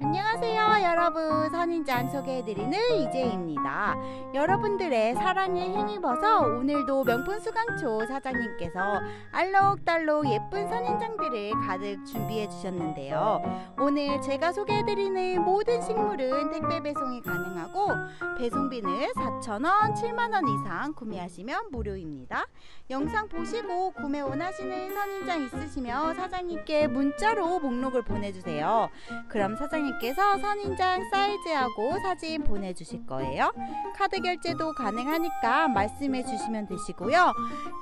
안녕하세요 여러분, 선인장 소개해드리는 이재입니다. 여러분들의 사랑에 힘입어서 오늘도 명품수강초 사장님께서 알록달록 예쁜 선인장들을 가득 준비해주셨는데요. 오늘 제가 소개해드리는 모든 식물은 택배 배송이 가능하고 배송비는 4,000원, 7만원 이상 구매하시면 무료입니다. 영상 보시고 구매 원하시는 선인장 있으시면 사장님께 문자로 목록을 보내주세요. 그럼 사장님 께서 선인장 사이즈하고 사진 보내주실 거예요. 카드 결제도 가능하니까 말씀해 주시면 되시고요.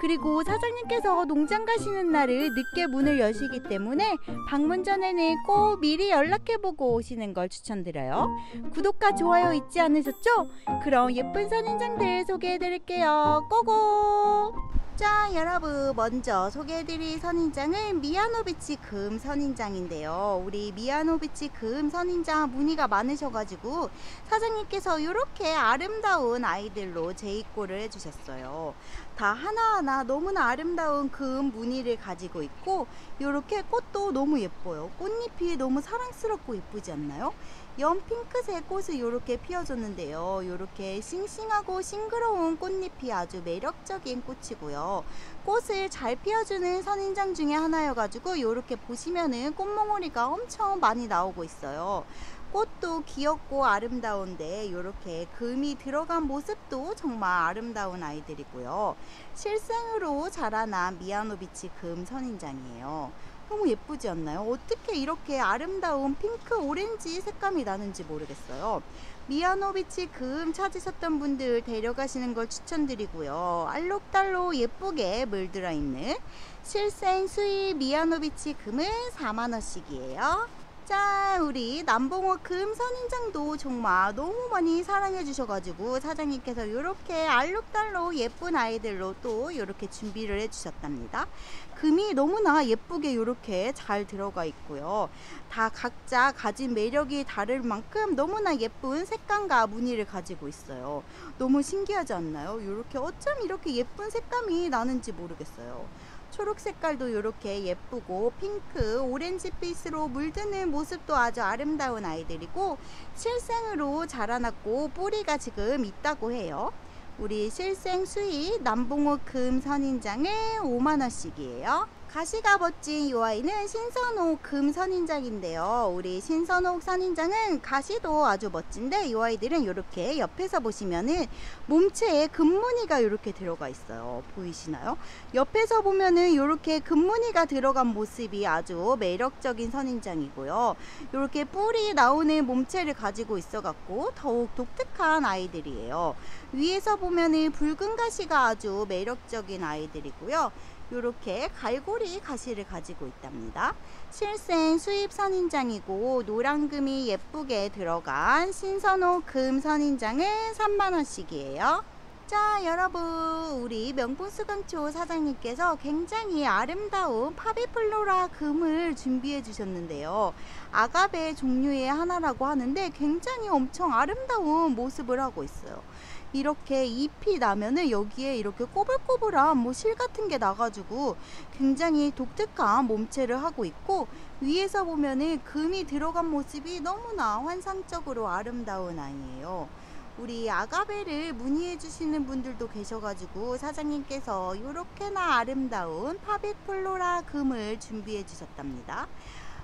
그리고 사장님께서 농장 가시는 날을 늦게 문을 여시기 때문에 방문 전에는 꼭 미리 연락해보고 오시는 걸 추천드려요. 구독과 좋아요 잊지 않으셨죠? 그럼 예쁜 선인장들 소개해드릴게요. 고고! 자, 여러분 먼저 소개해드릴 선인장은 미하노비치금 선인장인데요. 우리 미하노비치금 선인장 무늬가 많으셔가지고 사장님께서 이렇게 아름다운 아이들로 재입고를 해주셨어요. 다 하나하나 너무나 아름다운 금 무늬를 가지고 있고 이렇게 꽃도 너무 예뻐요. 꽃잎이 너무 사랑스럽고 예쁘지 않나요? 연 핑크색 꽃을 이렇게 피워줬는데요. 이렇게 싱싱하고 싱그러운 꽃잎이 아주 매력적인 꽃이고요. 꽃을 잘 피워주는 선인장 중에 하나여가지고 이렇게 보시면은 꽃몽오리가 엄청 많이 나오고 있어요. 꽃도 귀엽고 아름다운데 이렇게 금이 들어간 모습도 정말 아름다운 아이들이고요. 실생으로 자라난 미하노비치 금 선인장이에요. 너무 예쁘지 않나요? 어떻게 이렇게 아름다운 핑크 오렌지 색감이 나는지 모르겠어요. 미하노비치 금 찾으셨던 분들 데려가시는 걸 추천드리고요. 알록달록 예쁘게 물들어 있는 실생 수입 미하노비치 금은 4만원씩이에요. 짠! 우리 난봉옥금 선인장도 정말 너무 많이 사랑해 주셔가지고 사장님께서 이렇게 알록달록 예쁜 아이들로 또 이렇게 준비를 해주셨답니다. 금이 너무나 예쁘게 이렇게 잘 들어가 있고요. 다 각자 가진 매력이 다를 만큼 너무나 예쁜 색감과 무늬를 가지고 있어요. 너무 신기하지 않나요? 이렇게 어쩜 이렇게 예쁜 색감이 나는지 모르겠어요. 초록 색깔도 이렇게 예쁘고 핑크, 오렌지빛으로 물드는 모습도 아주 아름다운 아이들이고 실생으로 자라났고 뿌리가 지금 있다고 해요. 우리 실생 수입 난봉옥금 선인장은 5만원씩이에요. 가시가 멋진 이 아이는 신선옥 금 선인장인데요. 우리 신선옥 선인장은 가시도 아주 멋진데 이 아이들은 이렇게 옆에서 보시면은 몸체에 금무늬가 이렇게 들어가 있어요. 보이시나요? 옆에서 보면은 이렇게 금무늬가 들어간 모습이 아주 매력적인 선인장이고요. 이렇게 뿔이 나오는 몸체를 가지고 있어갖고 더욱 독특한 아이들이에요. 위에서 보면은 붉은 가시가 아주 매력적인 아이들이고요. 이렇게 갈고리 가시를 가지고 있답니다. 실생 수입 선인장이고 노란금이 예쁘게 들어간 신선옥 금 선인장은 3만원씩이에요. 자, 여러분 우리 명품수강초 사장님께서 굉장히 아름다운 파비플로라 금을 준비해 주셨는데요. 아가베 종류의 하나라고 하는데 굉장히 엄청 아름다운 모습을 하고 있어요. 이렇게 잎이 나면은 여기에 이렇게 꼬불꼬불한 뭐 실 같은 게 나가지고 굉장히 독특한 몸체를 하고 있고 위에서 보면은 금이 들어간 모습이 너무나 환상적으로 아름다운 아이예요. 우리 아가베를 문의해 주시는 분들도 계셔가지고 사장님께서 이렇게나 아름다운 파비플로라 금을 준비해 주셨답니다.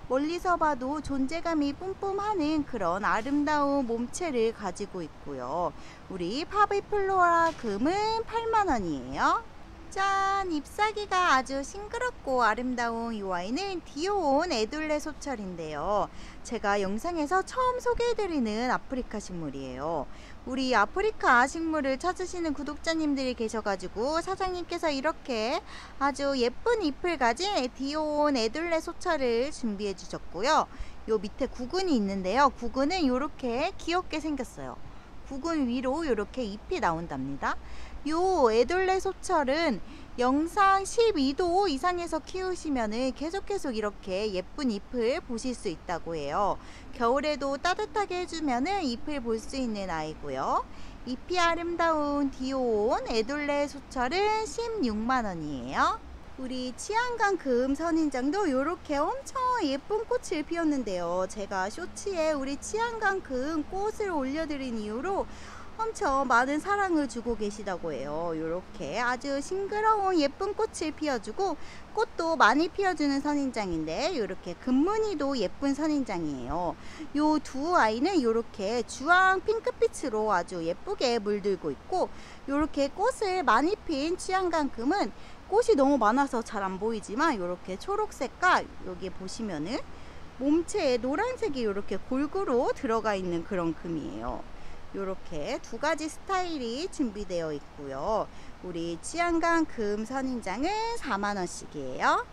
멀리서 봐도 존재감이 뿜뿜하는 그런 아름다운 몸체를 가지고 있고요. 우리 파비플로라 금은 8만원이에요. 짠! 잎사귀가 아주 싱그럽고 아름다운 이 아이는 디오온 에둘레 소철인데요. 제가 영상에서 처음 소개해드리는 아프리카 식물이에요. 우리 아프리카 식물을 찾으시는 구독자님들이 계셔가지고 사장님께서 이렇게 아주 예쁜 잎을 가진 디오온 에둘레 소철을 준비해주셨고요. 요 밑에 구근이 있는데요. 구근은 이렇게 귀엽게 생겼어요. 구근 위로 이렇게 잎이 나온답니다. 요 에둘레 소철은 영상 12도 이상에서 키우시면은 계속 이렇게 예쁜 잎을 보실 수 있다고 해요. 겨울에도 따뜻하게 해주면은 잎을 볼 수 있는 아이고요. 잎이 아름다운 디오온 에둘레 소철은 16만원이에요. 우리 취황관 금선인장도 이렇게 엄청 예쁜 꽃을 피웠는데요. 제가 쇼츠에 우리 취황관 금 꽃을 올려드린 이유로 엄청 많은 사랑을 주고 계시다고 해요. 이렇게 아주 싱그러운 예쁜 꽃을 피워주고 꽃도 많이 피워주는 선인장인데 이렇게 금무늬도 예쁜 선인장이에요. 요 두 아이는 이렇게 주황 핑크빛으로 아주 예쁘게 물들고 있고, 이렇게 꽃을 많이 핀 취황관금은 꽃이 너무 많아서 잘 안 보이지만 이렇게 초록색과 여기 보시면은 몸체에 노란색이 이렇게 골고루 들어가 있는 그런 금이에요. 이렇게 두 가지 스타일이 준비되어 있고요. 우리 취황관 금 선인장은 4만원씩이에요.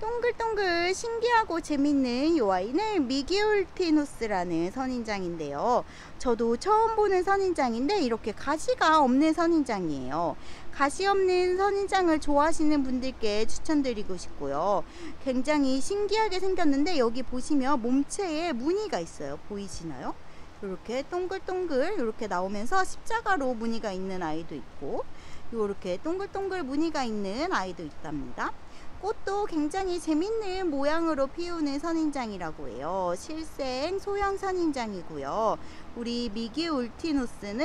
동글동글 신기하고 재밌는 이 아이는 미기울티누스라는 선인장인데요. 저도 처음 보는 선인장인데 이렇게 가시가 없는 선인장이에요. 가시 없는 선인장을 좋아하시는 분들께 추천드리고 싶고요. 굉장히 신기하게 생겼는데 여기 보시면 몸체에 무늬가 있어요. 보이시나요? 이렇게 동글동글 이렇게 나오면서 십자가로 무늬가 있는 아이도 있고, 이렇게 동글동글 무늬가 있는 아이도 있답니다. 꽃도 굉장히 재밌는 모양으로 피우는 선인장이라고 해요. 실생 소형 선인장이고요. 우리 미기울티누스는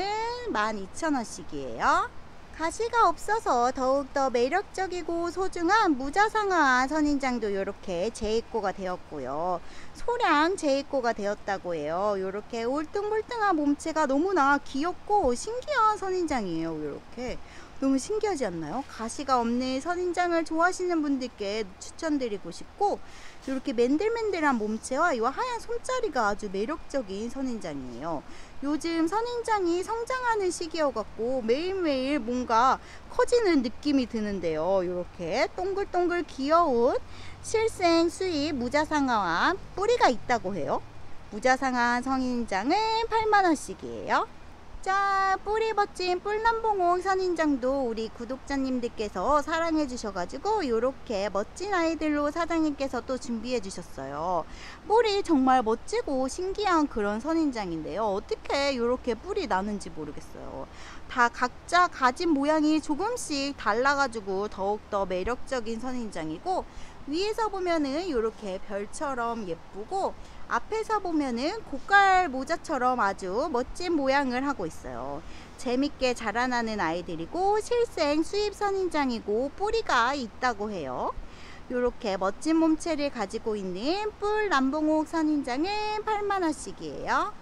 12,000원씩이에요. 가시가 없어서 더욱더 매력적이고 소중한 무자상화 선인장도 이렇게 재입고가 되었고요. 소량 재입고가 되었다고 해요. 이렇게 울퉁불퉁한 몸체가 너무나 귀엽고 신기한 선인장이에요. 이렇게 너무 신기하지 않나요? 가시가 없는 선인장을 좋아하시는 분들께 추천드리고 싶고, 이렇게 맨들맨들한 몸체와 이 하얀 솜자리가 아주 매력적인 선인장이에요. 요즘 선인장이 성장하는 시기여갖고 매일매일 뭔가 커지는 느낌이 드는데요. 이렇게 동글동글 귀여운 실생 수입 무자상화와 뿌리가 있다고 해요. 무자상화 선인장은 8만원씩이에요. 자, 뿌리 벗진 뿔난봉옥 선인장도 우리 구독자님들께서 사랑해 주셔가지고 이렇게 멋진 아이들로 사장님께서 또 준비해 주셨어요. 뿌리 정말 멋지고 신기한 그런 선인장인데요. 어떻게 이렇게 뿔이 나는지 모르겠어요. 다 각자 가진 모양이 조금씩 달라가지고 더욱더 매력적인 선인장이고, 위에서 보면은 이렇게 별처럼 예쁘고 앞에서 보면은 고깔 모자처럼 아주 멋진 모양을 하고 있어요. 재밌게 자라나는 아이들이고 실생 수입 선인장이고 뿌리가 있다고 해요. 이렇게 멋진 몸체를 가지고 있는 뿔 난봉옥 선인장은 8만원씩이에요.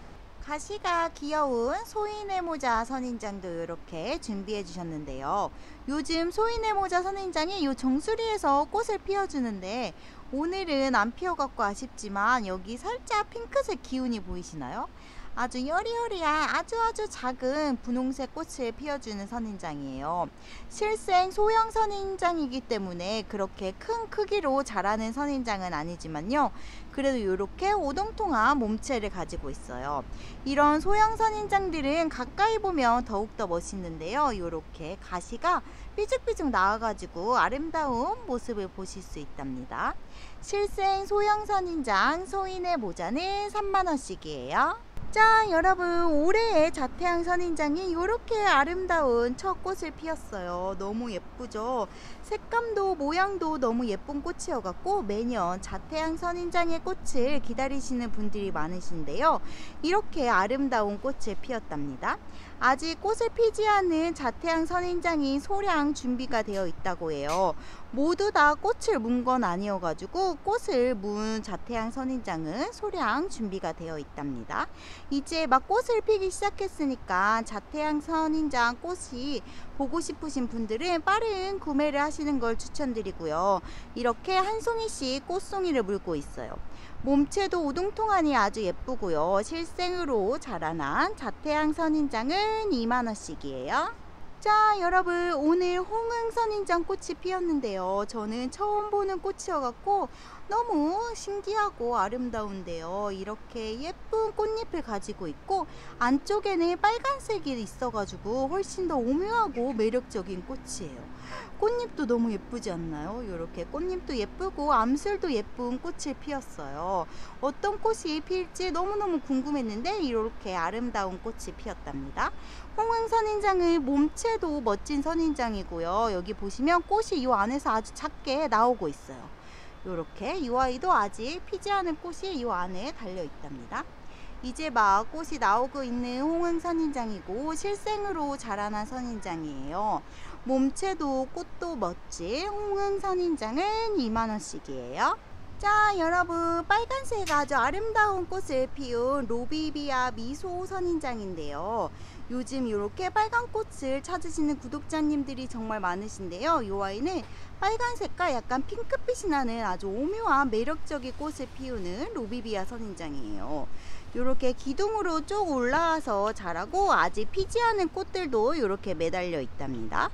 가시가 귀여운 소인의 모자 선인장도 이렇게 준비해 주셨는데요. 요즘 소인의 모자 선인장이 요 정수리에서 꽃을 피워주는데 오늘은 안 피워갖고 아쉽지만 여기 살짝 핑크색 기운이 보이시나요? 아주 여리여리한 아주 작은 분홍색 꽃을 피워주는 선인장이에요. 실생 소형 선인장이기 때문에 그렇게 큰 크기로 자라는 선인장은 아니지만요. 그래도 이렇게 오동통한 몸체를 가지고 있어요. 이런 소형 선인장들은 가까이 보면 더욱더 멋있는데요. 이렇게 가시가 삐죽삐죽 나와가지고 아름다운 모습을 보실 수 있답니다. 실생 소형 선인장 소인의 모자는 3만원씩이에요. 자, 여러분, 올해의 자태양 선인장이 이렇게 아름다운 첫 꽃을 피웠어요. 너무 예쁘죠? 색감도 모양도 너무 예쁜 꽃이어갖고 매년 자태양 선인장의 꽃을 기다리시는 분들이 많으신데요. 이렇게 아름다운 꽃을 피웠답니다. 아직 꽃을 피지 않은 자태양 선인장이 소량 준비가 되어 있다고 해요. 모두 다 꽃을 문 건 아니어가지고 꽃을 문 자태양 선인장은 소량 준비가 되어 있답니다. 이제 막 꽃을 피기 시작했으니까 자태양 선인장 꽃이 보고 싶으신 분들은 빠른 구매를 하시는 걸 추천드리고요. 이렇게 한 송이씩 꽃송이를 물고 있어요. 몸체도 오동통하니 아주 예쁘고요. 실생으로 자라난 자태양 선인장은 2만원씩이에요. 자, 여러분, 오늘 홍응 선인장 꽃이 피었는데요. 저는 처음 보는 꽃이어갖고 너무 신기하고 아름다운데요. 이렇게 예쁜 꽃잎을 가지고 있고 안쪽에는 빨간색이 있어가지고 훨씬 더 오묘하고 매력적인 꽃이에요. 꽃잎도 너무 예쁘지 않나요? 이렇게 꽃잎도 예쁘고 암술도 예쁜 꽃을 피웠어요. 어떤 꽃이 필지 너무너무 궁금했는데 이렇게 아름다운 꽃이 피었답니다. 홍응 선인장의 몸체도 멋진 선인장이고요. 여기 보시면 꽃이 이 안에서 아주 작게 나오고 있어요. 이렇게 이 아이도 아직 피지 않은 꽃이 이 안에 달려 있답니다. 이제 막 꽃이 나오고 있는 홍응 선인장이고 실생으로 자라난 선인장이에요. 몸체도 꽃도 멋진 홍응 선인장은 2만원씩이에요. 자, 여러분, 빨간색 아주 아름다운 꽃을 피운 로비비아 미소 선인장인데요. 요즘 이렇게 빨간 꽃을 찾으시는 구독자님들이 정말 많으신데요. 이 아이는 빨간색과 약간 핑크빛이 나는 아주 오묘한 매력적인 꽃을 피우는 로비비아 선인장이에요. 이렇게 기둥으로 쭉 올라와서 자라고 아직 피지 않은 꽃들도 이렇게 매달려 있답니다.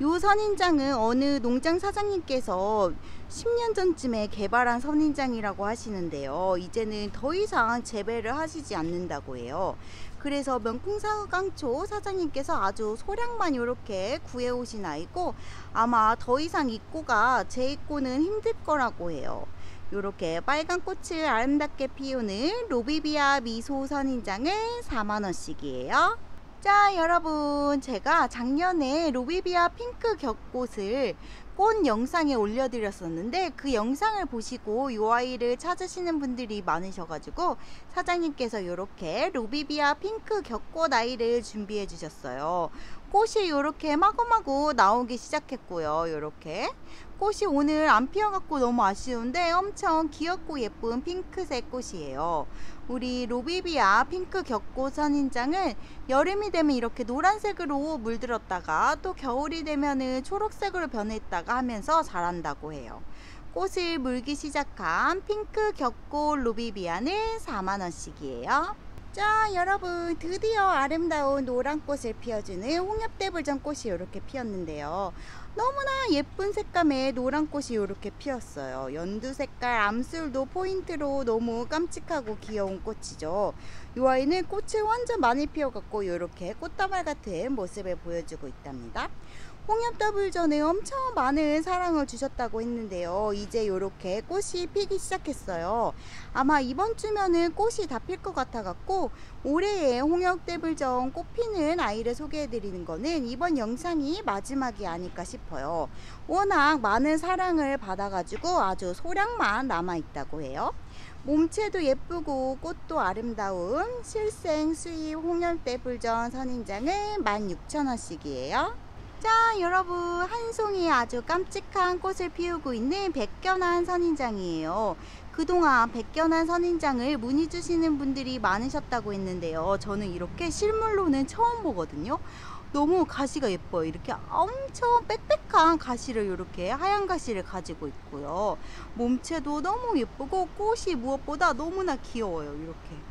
이 선인장은 어느 농장 사장님께서 10년 전쯤에 개발한 선인장이라고 하시는데요. 이제는 더 이상 재배를 하시지 않는다고 해요. 그래서 명품수강초 사장님께서 아주 소량만 이렇게 구해오신 아이고 아마 더 이상 입고가 재입고는 힘들 거라고 해요. 이렇게 빨간 꽃을 아름답게 피우는 로비비아 미소 선인장은 4만원씩이에요. 자, 여러분, 제가 작년에 로비비아 핑크 겹꽃을 꽃 영상에 올려드렸었는데 그 영상을 보시고 이 아이를 찾으시는 분들이 많으셔가지고 사장님께서 이렇게 로비비아 핑크 겹꽃 아이를 준비해 주셨어요. 꽃이 이렇게 마구마구 나오기 시작했고요. 이렇게 꽃이 오늘 안 피어갖고 너무 아쉬운데 엄청 귀엽고 예쁜 핑크색 꽃이에요. 우리 로비비아 핑크 겹꽃 선인장은 여름이 되면 이렇게 노란색으로 물들었다가 또 겨울이 되면은 초록색으로 변했다가 하면서 자란다고 해요. 꽃을 물기 시작한 핑크 겹꽃 로비비아는 4만원씩이에요. 자, 여러분, 드디어 아름다운 노란 꽃을 피워주는 홍엽대불전 꽃이 이렇게 피었는데요. 너무나 예쁜 색감의 노란 꽃이 이렇게 피었어요. 연두 색깔 암술도 포인트로 너무 깜찍하고 귀여운 꽃이죠. 이 아이는 꽃을 완전 많이 피워갖고 이렇게 꽃다발 같은 모습을 보여주고 있답니다. 홍엽대불전에 엄청 많은 사랑을 주셨다고 했는데요. 이제 이렇게 꽃이 피기 시작했어요. 아마 이번 주면은 꽃이 다 필 것 같아갖고 올해의 홍엽대불전 꽃피는 아이를 소개해드리는 거는 이번 영상이 마지막이 아닐까 싶어요. 워낙 많은 사랑을 받아가지고 아주 소량만 남아있다고 해요. 몸체도 예쁘고 꽃도 아름다운 실생 수입 홍엽대불전 선인장은 16,000원씩이에요. 자, 여러분, 한 송이 아주 깜찍한 꽃을 피우고 있는 백견환 선인장이에요. 그동안 백견환 선인장을 문의 주시는 분들이 많으셨다고 했는데요. 저는 이렇게 실물로는 처음 보거든요. 너무 가시가 예뻐요. 이렇게 엄청 빽빽한 가시를 이렇게 하얀 가시를 가지고 있고요. 몸체도 너무 예쁘고 꽃이 무엇보다 너무나 귀여워요. 이렇게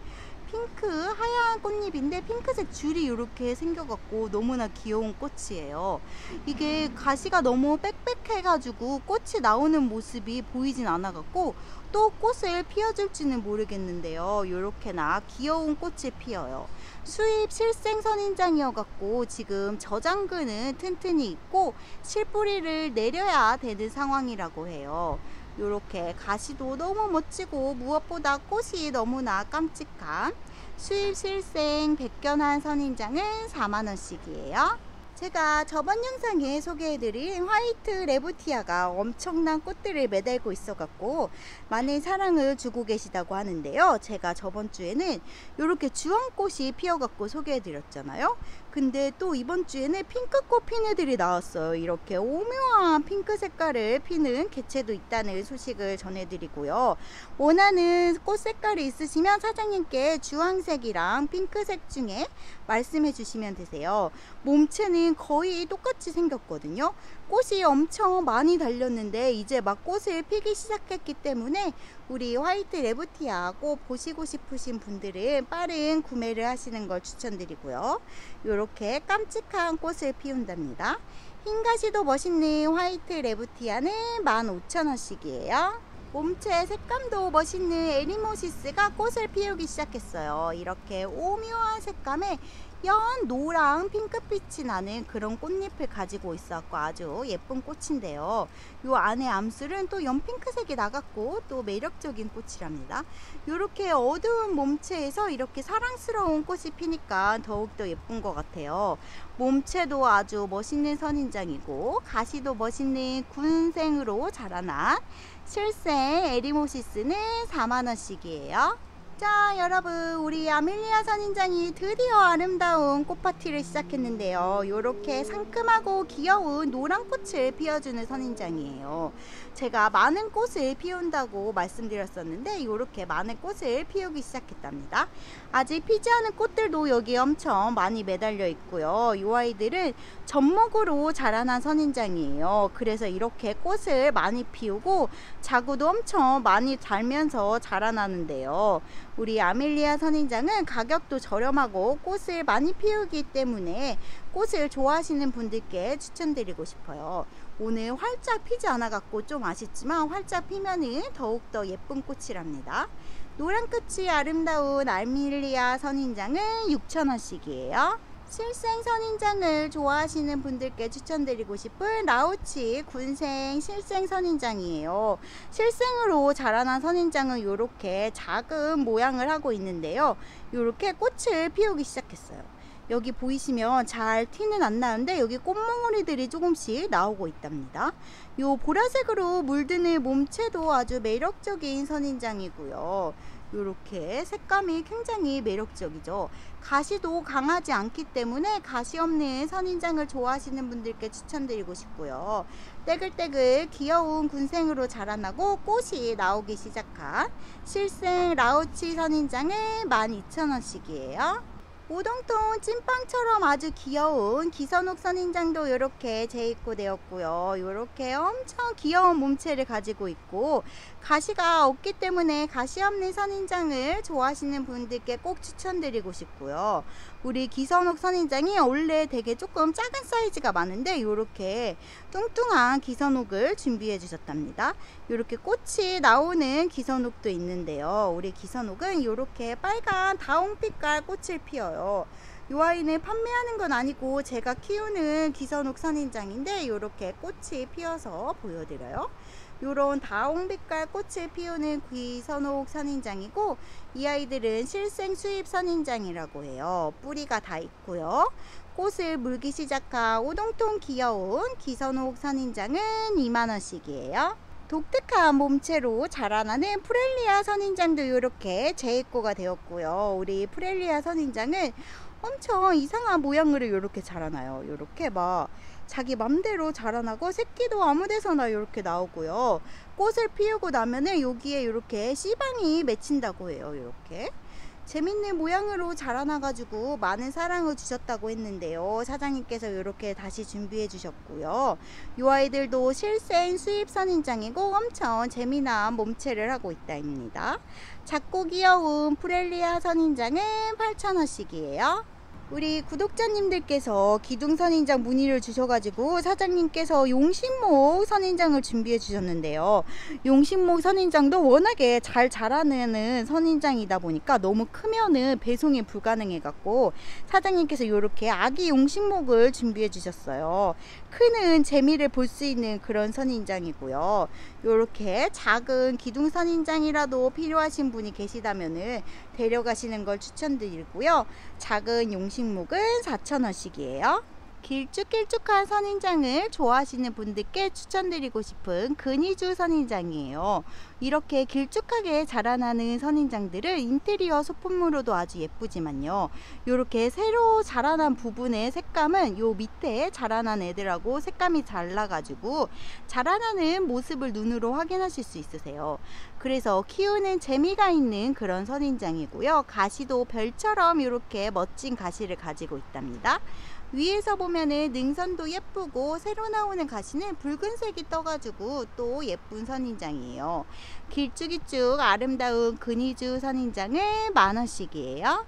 핑크 하얀 꽃잎인데 핑크색 줄이 이렇게 생겨갖고 너무나 귀여운 꽃이에요. 이게 가시가 너무 빽빽해가지고 꽃이 나오는 모습이 보이진 않아갖고 또 꽃을 피워줄지는 모르겠는데요. 이렇게나 귀여운 꽃이 피어요. 수입 실생 선인장이어갖고 지금 저장근은 튼튼히 있고 실뿌리를 내려야 되는 상황이라고 해요. 이렇게 가시도 너무 멋지고 무엇보다 꽃이 너무나 깜찍한 수입 실생 백견환 선인장은 4만원씩이에요. 제가 저번 영상에 소개해드린 화이트 레부티아가 엄청난 꽃들을 매달고 있어갖고 많은 사랑을 주고 계시다고 하는데요. 제가 저번 주에는 이렇게 주황꽃이 피어갖고 소개해드렸잖아요. 근데 또 이번 주에는 핑크꽃 핀 애들이 나왔어요. 이렇게 오묘한 핑크 색깔을 피는 개체도 있다는 소식을 전해드리고요. 원하는 꽃 색깔이 있으시면 사장님께 주황색이랑 핑크색 중에 말씀해 주시면 되세요. 몸체는 거의 똑같이 생겼거든요. 꽃이 엄청 많이 달렸는데 이제 막 꽃을 피기 시작했기 때문에 우리 화이트 레부티아 꽃 보시고 싶으신 분들은 빠른 구매를 하시는 걸 추천드리고요. 이렇게 깜찍한 꽃을 피운답니다. 흰 가시도 멋있는 화이트 레부티아는 15,000원씩이에요. 몸체 색감도 멋있는 에리모시스가 꽃을 피우기 시작했어요. 이렇게 오묘한 색감의 연 노랑 핑크빛이 나는 그런 꽃잎을 가지고 있었고 아주 예쁜 꽃인데요. 요 안에 암술은 또 연핑크색이 나갔고 또 매력적인 꽃이랍니다. 요렇게 어두운 몸체에서 이렇게 사랑스러운 꽃이 피니까 더욱더 예쁜 것 같아요. 몸체도 아주 멋있는 선인장이고 가시도 멋있는 군생으로 자라난 실생 에리모시스는 4만원씩이에요. 자 여러분, 우리 아밀리아 선인장이 드디어 아름다운 꽃파티를 시작했는데요. 요렇게 상큼하고 귀여운 노란 꽃을 피워주는 선인장이에요. 제가 많은 꽃을 피운다고 말씀드렸었는데 요렇게 많은 꽃을 피우기 시작했답니다. 아직 피지 않은 꽃들도 여기 엄청 많이 매달려 있고요. 요 아이들은 젖목으로 자라난 선인장이에요. 그래서 이렇게 꽃을 많이 피우고 자구도 엄청 많이 달면서 자라나는데요. 우리 아밀리아 선인장은 가격도 저렴하고 꽃을 많이 피우기 때문에 꽃을 좋아하시는 분들께 추천드리고 싶어요. 오늘 활짝 피지 않아갖고 좀 아쉽지만 활짝 피면은 더욱더 예쁜 꽃이랍니다. 노란 끝이 아름다운 아밀리아 선인장은 6,000원씩이에요. 실생 선인장을 좋아하시는 분들께 추천드리고 싶은 라우치 군생 실생 선인장이에요. 실생으로 자라난 선인장은 이렇게 작은 모양을 하고 있는데요. 이렇게 꽃을 피우기 시작했어요. 여기 보이시면 잘 티는 안 나는데 여기 꽃몽우리들이 조금씩 나오고 있답니다. 요 보라색으로 물드는 몸체도 아주 매력적인 선인장이고요. 요렇게 색감이 굉장히 매력적이죠. 가시도 강하지 않기 때문에 가시 없는 선인장을 좋아하시는 분들께 추천드리고 싶고요. 떼글떼글 귀여운 군생으로 자라나고 꽃이 나오기 시작한 실생 라우치 선인장은 12,000원씩이에요. 오동통 찐빵처럼 아주 귀여운 기선옥 선인장도 이렇게 재입고 되었고요. 이렇게 엄청 귀여운 몸체를 가지고 있고 가시가 없기 때문에 가시 없는 선인장을 좋아하시는 분들께 꼭 추천드리고 싶고요. 우리 기선옥 선인장이 원래 되게 조금 작은 사이즈가 많은데 이렇게 뚱뚱한 기선옥을 준비해 주셨답니다. 이렇게 꽃이 나오는 기선옥도 있는데요. 우리 기선옥은 이렇게 빨간 다홍빛깔 꽃을 피어요. 이 아이는 판매하는 건 아니고 제가 키우는 기선옥 선인장인데 이렇게 꽃이 피어서 보여드려요. 요런 다홍빛깔 꽃을 피우는 기선옥 선인장이고 이 아이들은 실생 수입 선인장이라고 해요. 뿌리가 다 있고요. 꽃을 물기 시작한 오동통 귀여운 기선옥 선인장은 2만원씩이에요. 독특한 몸체로 자라나는 프렐리아 선인장도 이렇게 재입고가 되었고요. 우리 프렐리아 선인장은 엄청 이상한 모양으로 이렇게 자라나요. 이렇게 막 자기 맘대로 자라나고 새끼도 아무데서나 이렇게 나오고요. 꽃을 피우고 나면은 여기에 이렇게 씨방이 맺힌다고 해요. 이렇게 재밌는 모양으로 자라나가지고 많은 사랑을 주셨다고 했는데요. 사장님께서 이렇게 다시 준비해 주셨고요. 이 아이들도 실생 수입 선인장이고 엄청 재미난 몸체를 하고 있다입니다. 작고 귀여운 프렐리아 선인장은 8,000원씩이에요. 우리 구독자님들께서 기둥 선인장 문의를 주셔가지고 사장님께서 용신목 선인장을 준비해 주셨는데요. 용신목 선인장도 워낙에 잘 자라는 선인장이다 보니까 너무 크면은 배송이 불가능해갖고 사장님께서 이렇게 아기 용신목을 준비해 주셨어요. 크는 재미를 볼 수 있는 그런 선인장이고요. 이렇게 작은 기둥 선인장이라도 필요하신 분이 계시다면은 데려가시는 걸 추천드리고요. 작은 용신목 목은 4,000원씩이에요. 길쭉길쭉한 선인장을 좋아하시는 분들께 추천드리고 싶은 근위주 선인장이에요. 이렇게 길쭉하게 자라나는 선인장들은 인테리어 소품으로도 아주 예쁘지만요. 이렇게 새로 자라난 부분의 색감은 요 밑에 자라난 애들하고 색감이 달라가지고 자라나는 모습을 눈으로 확인하실 수 있으세요. 그래서 키우는 재미가 있는 그런 선인장이고요. 가시도 별처럼 이렇게 멋진 가시를 가지고 있답니다. 위에서 보면은 능선도 예쁘고 새로 나오는 가시는 붉은색이 떠가지고 또 예쁜 선인장이에요. 길쭉이쭉 아름다운 근위주 선인장은 10,000원씩이에요.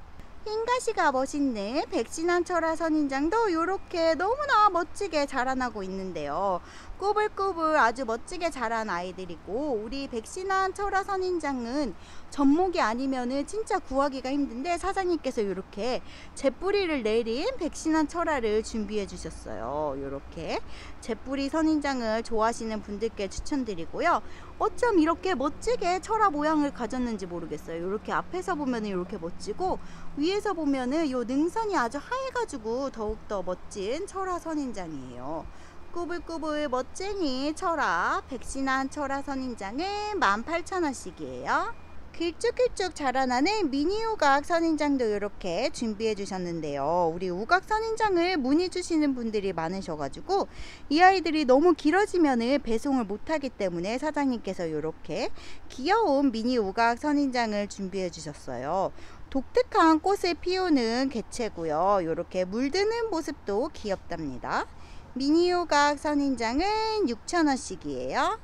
흰가시가 멋있는 백신환 철화 선인장도 요렇게 너무나 멋지게 자라나고 있는데요. 꾸불꾸불 아주 멋지게 자란 아이들이고, 우리 백신환 철화 선인장은 젖목이 아니면은 진짜 구하기가 힘든데 사장님께서 요렇게 잿뿌리를 내린 백신환 철화를 준비해 주셨어요. 요렇게 잿뿌리 선인장을 좋아하시는 분들께 추천드리고요. 어쩜 이렇게 멋지게 철화 모양을 가졌는지 모르겠어요. 요렇게 앞에서 보면은 요렇게 멋지고, 위에서 보면은 요 능선이 아주 하얘가지고 더욱더 멋진 철화 선인장이에요. 꾸불꾸불 멋쟁이 철화, 백신환 철화 선인장은 18,000원씩이에요. 길쭉길쭉 자라나는 미니 우각 선인장도 이렇게 준비해 주셨는데요. 우리 우각 선인장을 문의 주시는 분들이 많으셔가지고 이 아이들이 너무 길어지면은 배송을 못하기 때문에 사장님께서 이렇게 귀여운 미니 우각 선인장을 준비해 주셨어요. 독특한 꽃을 피우는 개체고요. 이렇게 물드는 모습도 귀엽답니다. 미니 우각 선인장은 6,000원씩이에요.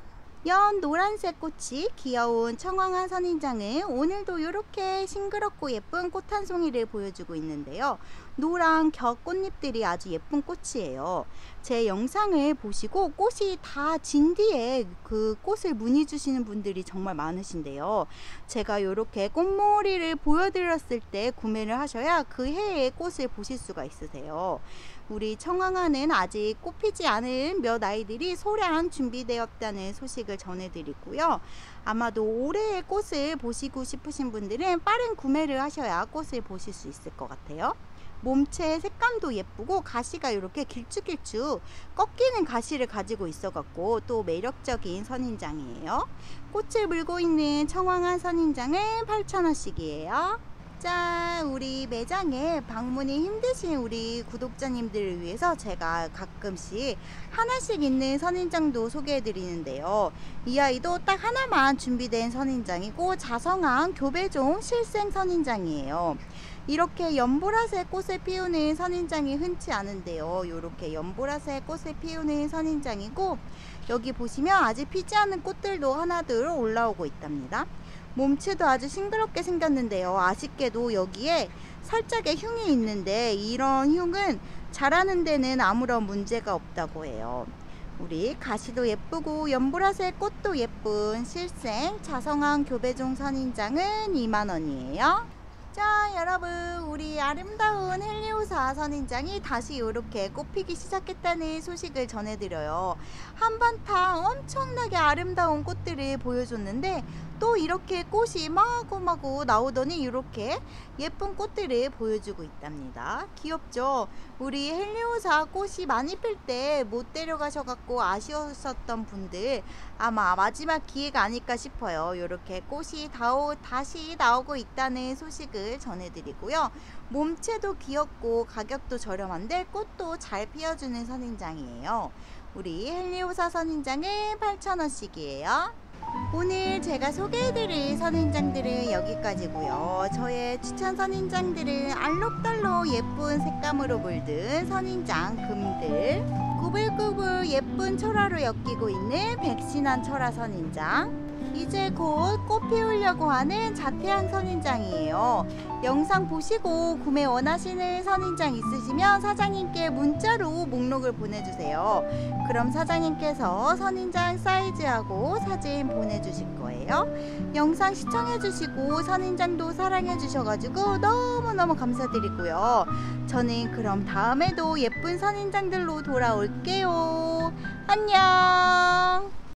연 노란색 꽃이 귀여운 청황한 선인장은 오늘도 이렇게 싱그럽고 예쁜 꽃 한 송이를 보여주고 있는데요. 노란 겨 꽃잎들이 아주 예쁜 꽃이에요. 제 영상을 보시고 꽃이 다 진 뒤에 그 꽃을 문의 주시는 분들이 정말 많으신데요. 제가 이렇게 꽃모리를 보여드렸을 때 구매를 하셔야 그 해의 꽃을 보실 수가 있으세요. 우리 청황환은 아직 꽃피지 않은 몇 아이들이 소량 준비되었다는 소식을 전해드리고요. 아마도 올해의 꽃을 보시고 싶으신 분들은 빠른 구매를 하셔야 꽃을 보실 수 있을 것 같아요. 몸체 색감도 예쁘고 가시가 이렇게 길쭉길쭉 꺾이는 가시를 가지고 있어갖고 또 매력적인 선인장이에요. 꽃을 물고 있는 청황한 선인장은 8,000원씩이에요. 짠! 우리 매장에 방문이 힘드신 우리 구독자님들을 위해서 제가 가끔씩 하나씩 있는 선인장도 소개해 드리는데요. 이 아이도 딱 하나만 준비된 선인장이고 자성환 교배종 실생 선인장이에요. 이렇게 연보라색 꽃을 피우는 선인장이 흔치 않은데요. 이렇게 연보라색 꽃을 피우는 선인장이고, 여기 보시면 아직 피지 않은 꽃들도 하나둘 올라오고 있답니다. 몸체도 아주 싱그럽게 생겼는데요. 아쉽게도 여기에 살짝의 흉이 있는데 이런 흉은 자라는 데는 아무런 문제가 없다고 해요. 우리 가시도 예쁘고 연보라색 꽃도 예쁜 실생 자성환 교배종 선인장은 2만원이에요. 자, 여러분, 우리 아름다운 헬리오사 선인장이 다시 이렇게 꽃피기 시작했다는 소식을 전해드려요. 한반타 엄청나게 아름다운 꽃들을 보여줬는데 또 이렇게 꽃이 마구마구 나오더니 이렇게 예쁜 꽃들을 보여주고 있답니다. 귀엽죠? 우리 헬리오사 꽃이 많이 필 때 못 데려가셔갖고 아쉬웠었던 분들, 아마 마지막 기회가 아닐까 싶어요. 이렇게 꽃이 다시 나오고 있다는 소식을 전해드리고요. 몸체도 귀엽고 가격도 저렴한데 꽃도 잘 피워주는 선인장이에요. 우리 헬리오사 선인장은 8,000원씩이에요. 오늘 제가 소개해드릴 선인장들은 여기까지고요. 저의 추천 선인장들은 알록달록 예쁜 색감으로 물든 선인장 금들, 꾸불꾸불 예쁜 철화로 엮이고 있는 백신환 철화 선인장, 이제 곧 꽃 피우려고 하는 자태양 선인장이에요. 영상 보시고 구매 원하시는 선인장 있으시면 사장님께 문자로 목록을 보내주세요. 그럼 사장님께서 선인장 사이즈하고 사진 보내주실 거예요. 영상 시청해주시고 선인장도 사랑해주셔가지고 너무너무 감사드리고요. 저는 그럼 다음에도 예쁜 선인장들로 돌아올게요. 안녕!